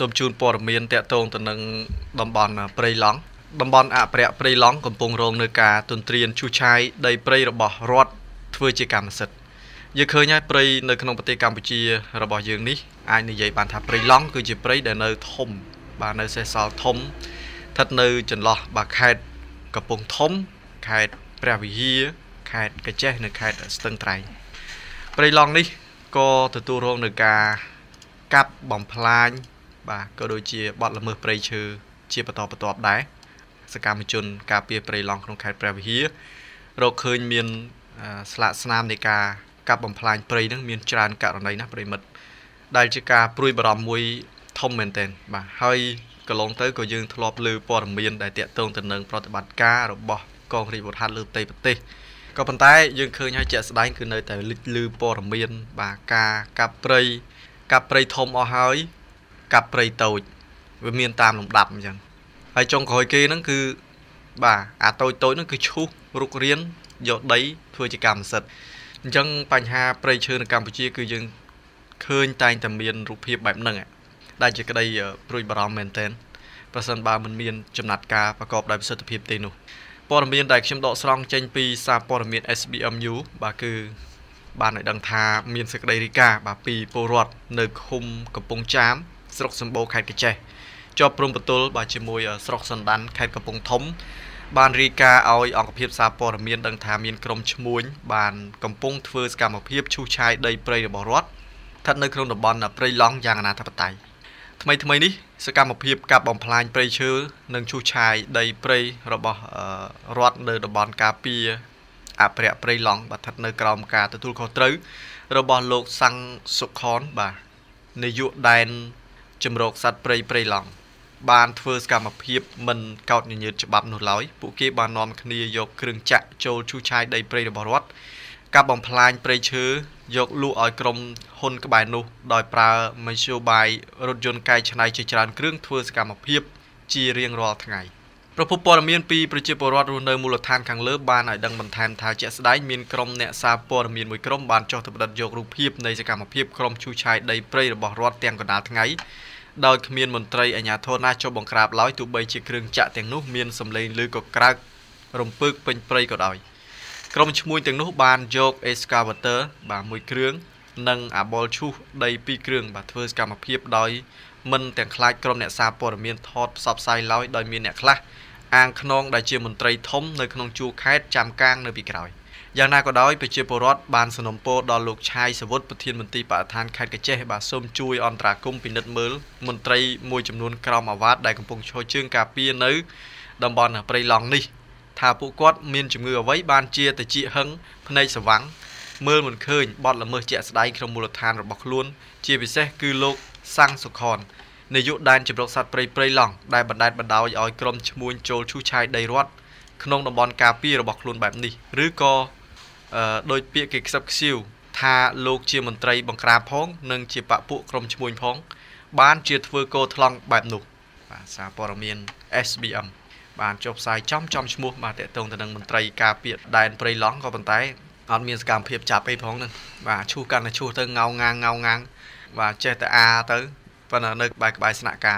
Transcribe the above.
สมจูนปอดเมียนเตะตรงตนังดำบอลเปรย์ล้องดำบอลอาเปรย์เปรย์ล้องกับปงโรงเนกาตุนเตรียนชูชัยได้เปรย์ระบอบรอดเพื่อจิกรรมสิทธิ์ยังเคยย้ายเปรย์ในขนมปฏิกรรมปุจิระบอบอย่างนี้ไอ้ในใหญ่บานทับเปรย์ล้องคือจิเปรย์แต่ในทมบานในเซซอทมทัดในจันหล่อบาแคดกับปงทมแคดเปรย์วิฮีแคดกระเจในแคดสตังไตรเปรย์ล้องนี่ก็ตัวโรงเนกากับบอมพลายบ่าก็โดยเฉพาะบอลละเมอเปรย์เชื่อเชี่ยประตอบได้สกามิจุนกาเปียเปรย์ลองของแคดเปรย์วิฮีเราเคยมีสละสนามในกากับบอมพลายเปรย์นั่งมีจานกะอะไรนะเปรย์มัดได้จากกาปลุยบารมีทอมเมนเทนบ่าให้ก็ลงเตอร์ก็ยืนทลอบลือปอดมีนได้เตะตรงแต่หนึ่งปฏิบัติการหรือบ่กองรีบทันลือเตะปฏิก็ปัจจัยยังเคยให้เจสได้คือในแต่ลือปอดมีนบ่ากากาเปรย์กับเปรย์ทอมเอาหายกับเปรย์โตเมียนตามลำดับอย่างไอจงคอยเกนั่นคือบ่าอาโตโตนั่นคือชุกรุกเรียนยอดได้ทัวจิกรรมเสร็จยังปัญหาเปรย์เชิญกัมพูชีคือยังเคยตายแต่เมียนรูปเพียบแบบหนึ่งได้จากได้ปลุยบารอมเมนเทนประสันบามันเมียนจำนัดการประกอบได้ประสิทธิภาพเต็มหนุปอร์เมียนได้เชื่อมต่อสร้างเจนปีซาปอร์เมียน SBMU บ่าคือบ้านในดังทาเมียนสกเดริกาบาปีโปรดเนคุมกับปงจามสรกสมบูรณ์ไข่กระเจจอบปรุงประตูบาจมวยสรกสันดันไข่กับปงทมบ้านริกาเอาออกกับเพียบซาปอร์เมียนดังทาเมียนกรมชมวยบ้านกับปงเฟิร์สกามกับเพียบชูชายได้เปรย์บอรอดทัดเนครนบอลน่ะเปรย์ล้องยางนาทับไตทำไมนี่สกามกับเพียบกับบอมพลายเปรย์เชื้อหนึ่งชูชายได้เปรย์ระบอรอดเนดบอลกาปีอาเปรย์เปรย์ลองบัตรเนกรอมกาตะทุลเขาตรึระบอบโลกสังสุขอนบ่าในยุคแดนจมโรกสัตว์เปรย์ลองบานเฟิร์สกามาเพียบมันเก่าหนึ่งยืดฉบับหนุนลอยปุกี้บานนอมคณียกเครื่องจักรโจชูชายได้เปรย์บอรวัตกับบอมพลายเปรย์เชื้อยกลู่อ้อยกรมฮนกบายนุดอยปลาไม่เชียวใบรถยนต์ไกลชนายเจริญเครื่องเฟิร์สกามาเพียบจีเรียงรอทั้งไงประพบปอดเมียนปีประจิปรอดรูเนอร์มูลธานขังเลิบบานไหนดังบันทามทาเจสได้เมียนกรมเนซาปอดเมียนมวยกรมบานจอดตัดดัดโยกรูเพียบในสกามเพียบกรมชูชายได้เปรย์บอรอดเตียงกระดาษไงดาวเมียนมนตรีอัญญาโทนาโจบังกราบร้อยถูกใบจีเครื่องจะเตียงนุเมียนสำเร็จลือกกระรมปึกเป็นเปรย์กระดอยกรมชมวยเตียงนุบานโยกเอสกาวเตอร์บานมวยเครื่องนังอาบอลชูได้ปีเครื่องบานเฟิร์สกามเพียบดอยมันแต่งคล้ายกรมเนซาปอดเมียนทอดสับไซร้อยดอยเมียนเนคล้าอ่างขนมได้เชี่ยมนตรีทมในขนมจูแคดจามกลางในปีกรอยอย่างน่าก็ได้ไปเชี่ยปรอดบานสนมโปดอลลูกชายสวัสดิ์ปฏิญมนตรีประธานแคดกระเจบาส้มจุยอันตรากุ้มปีนัดมือมนตรีมวยจำนวนกรามอวัดได้กำปงโชยเชื่องกาเปียนื้อดำบอลไปลองนี่ถ้าผู้กอดมีนจมือไว้บานเชี่ยแต่จีหังภายในสว่างเมื่อมันเคยบอลละเมื่อเจสได้ขนมมูลธานระบอกล้วนเชี่ยไปเสกคือโลกสร้างสุขอนในยุคแดนจิบรกสัตว์เปรย์ลองได้บันดาวย่อยกลมชมวยโจชูชายได้รอดขนมดำบอลกาปีระบอกลุนแบบนี้หรือก็โดยเปียกิกซับซิลทาโลกเชียมันไตรบังกราพ้องหนึ่งเชียปะปุกลมชมวยพ้องบ้านเชียทเวโกทลองแบบหนุกซาปอร์เมียน SBM บ้านจบสายจ้อมชมวยมาแต่ตรงแต่หนึ่งมันไตรกาเปียแดนเปรย์ล้องก็บันไตอันมีสกามเพียบจับไปพ้องหนึ่งว่าชูกันนะชูเตอเงางานว่าเจตอาเตอปัญหาในบายสนากา